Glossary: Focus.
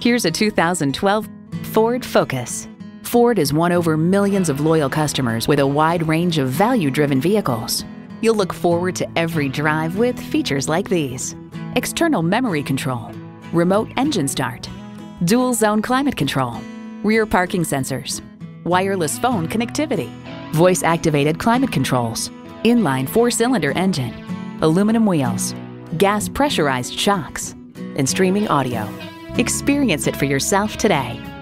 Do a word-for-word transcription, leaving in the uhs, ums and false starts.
Here's a two thousand twelve Ford Focus. Ford has won over millions of loyal customers with a wide range of value-driven vehicles. You'll look forward to every drive with features like these: external memory control, remote engine start, dual zone climate control, rear parking sensors, wireless phone connectivity, voice activated climate controls, inline four-cylinder engine, aluminum wheels, gas pressurized shocks, and streaming audio. Experience it for yourself today.